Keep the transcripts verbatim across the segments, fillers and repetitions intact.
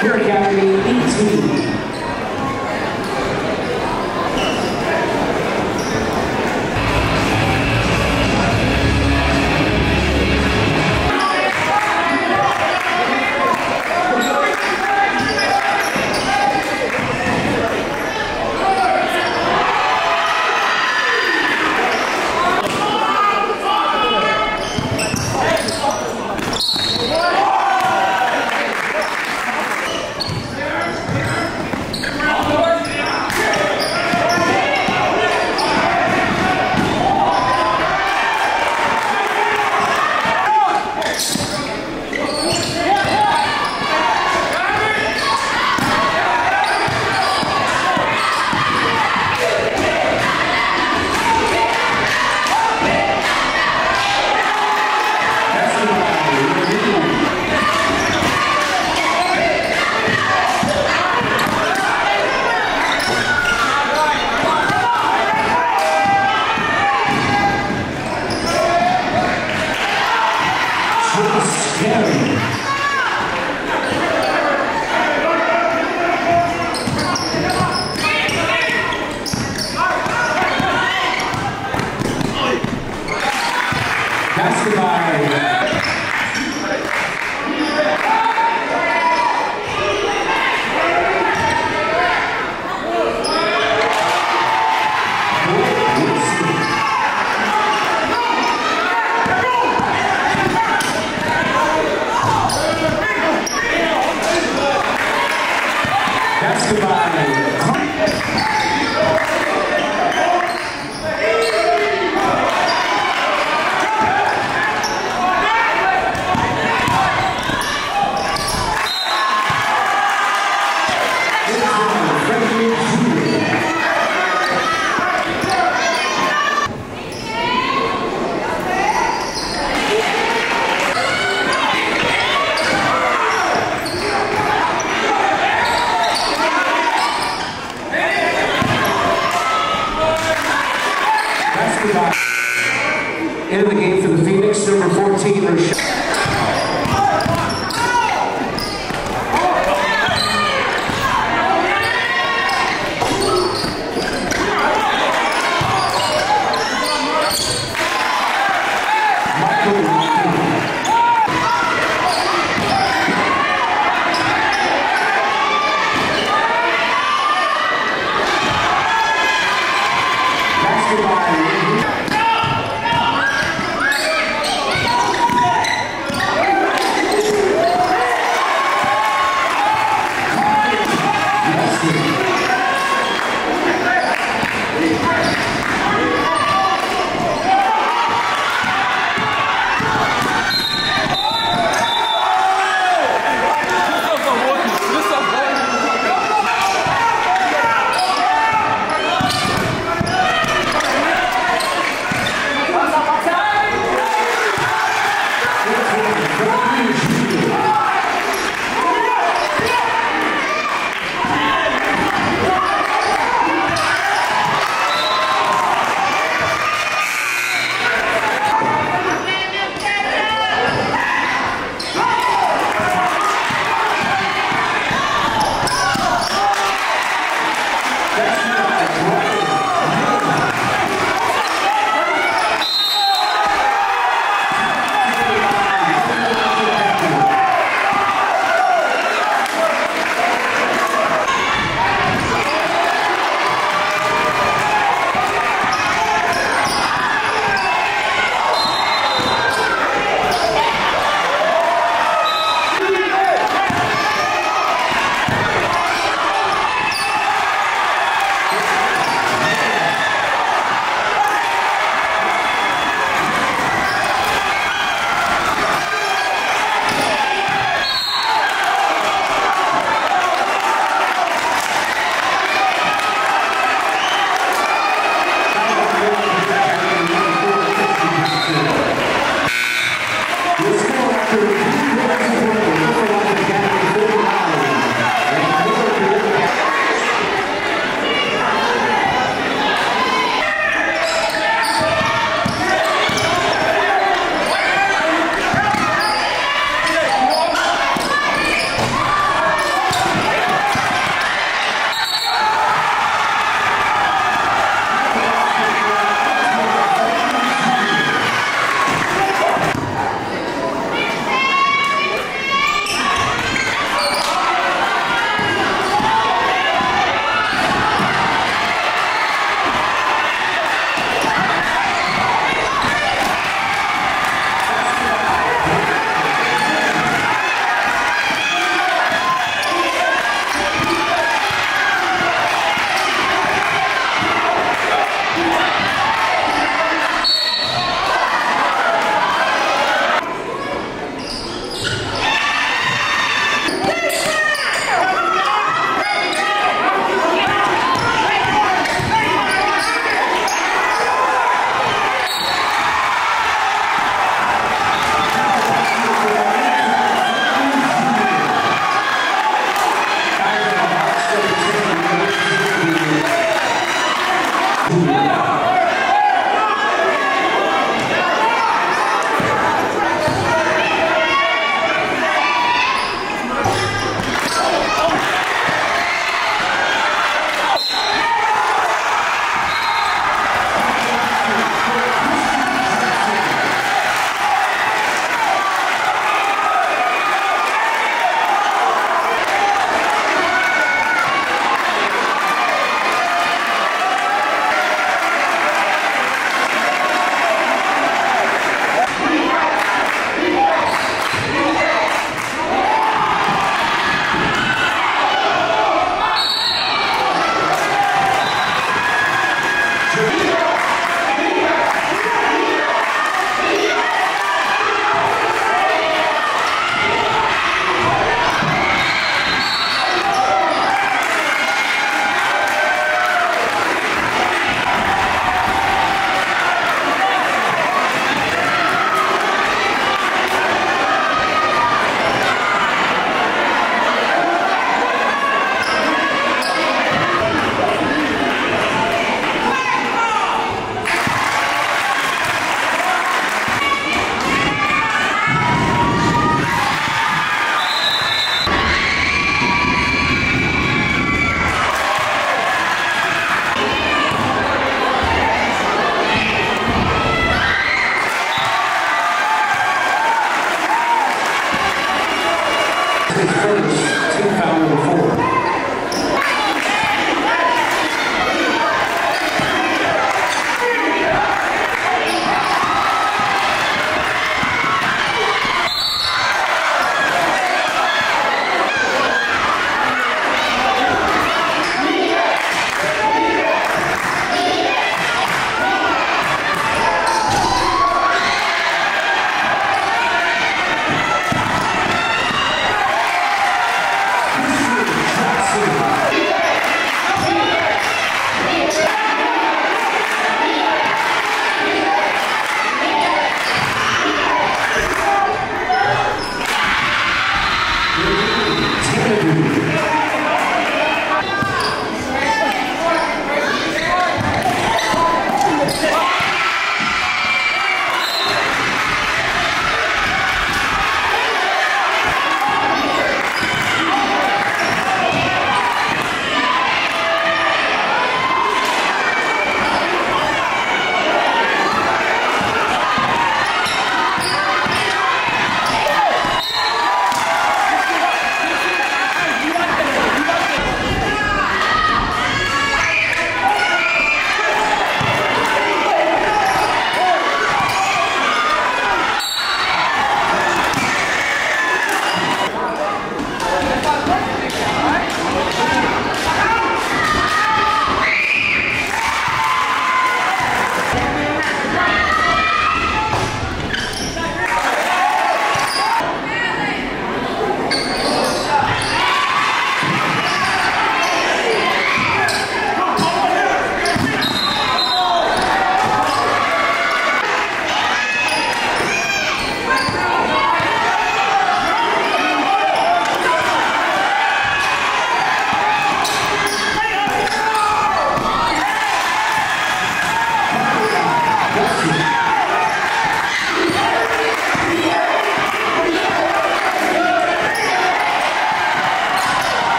Here Gallery eighteen. End of the game for the Phoenix, number fourteen, Rochelle.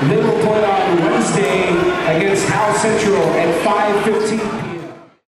Middle point on Wednesday against Howell Central at five fifteen.